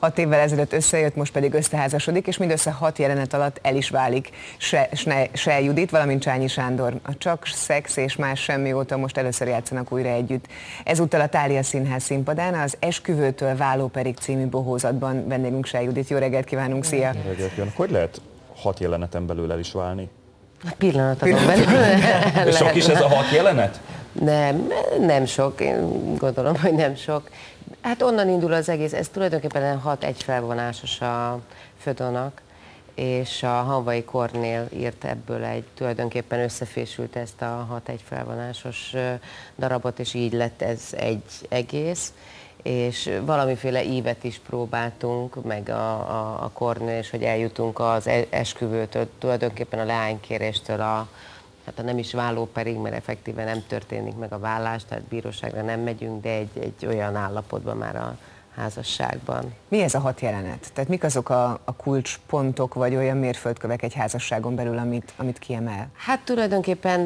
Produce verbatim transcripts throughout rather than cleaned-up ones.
Hat évvel ezelőtt összejött, most pedig összeházasodik, és mindössze hat jelenet alatt el is válik Schell Judit, valamint Csányi Sándor. A Csak szex és más semmi óta most először játszanak újra együtt. Ezúttal a Thália Színház színpadán, az Esküvőtől Válóperig című bohózatban. Vendégünk Schell Judit, jó reggelt kívánunk, szia! Jó reggelt kívánok. Hogy lehet hat jeleneten belül el is válni? A pillanatban belül. Sok is ez a hat jelenet? Nem, nem sok, én gondolom, hogy nem sok. Hát onnan indul az egész, ez tulajdonképpen hat egyfelvonásos a Fődönnek, és a Hamvai Kornél írt ebből egy, tulajdonképpen összefésült ezt a hat egyfelvonásos darabot, és így lett ez egy egész, és valamiféle ívet is próbáltunk, meg a, a, a Kornél, és hogy eljutunk az esküvőtől, tulajdonképpen a leánykéréstől a hát a nem is válóperig, mert effektíven nem történik meg a vállás, tehát bíróságra nem megyünk, de egy, egy olyan állapotban már a házasságban. Mi ez a hat jelenet? Tehát mik azok a, a kulcspontok, vagy olyan mérföldkövek egy házasságon belül, amit, amit kiemel? Hát tulajdonképpen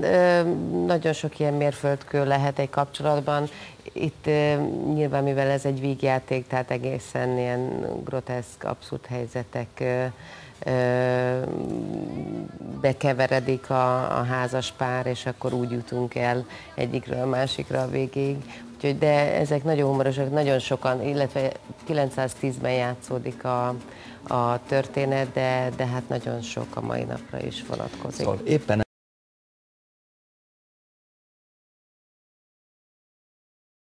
nagyon sok ilyen mérföldkő lehet egy kapcsolatban. Itt nyilván, mivel ez egy vígjáték, tehát egészen ilyen groteszk, abszurd helyzetek bekeveredik a, a házaspár, és akkor úgy jutunk el egyikről a másikra a végig. Úgyhogy, de ezek nagyon humorosak, nagyon sokan, illetve kilencszáztízben játszódik a, a történet, de, de hát nagyon sok a mai napra is vonatkozik. Szóval éppen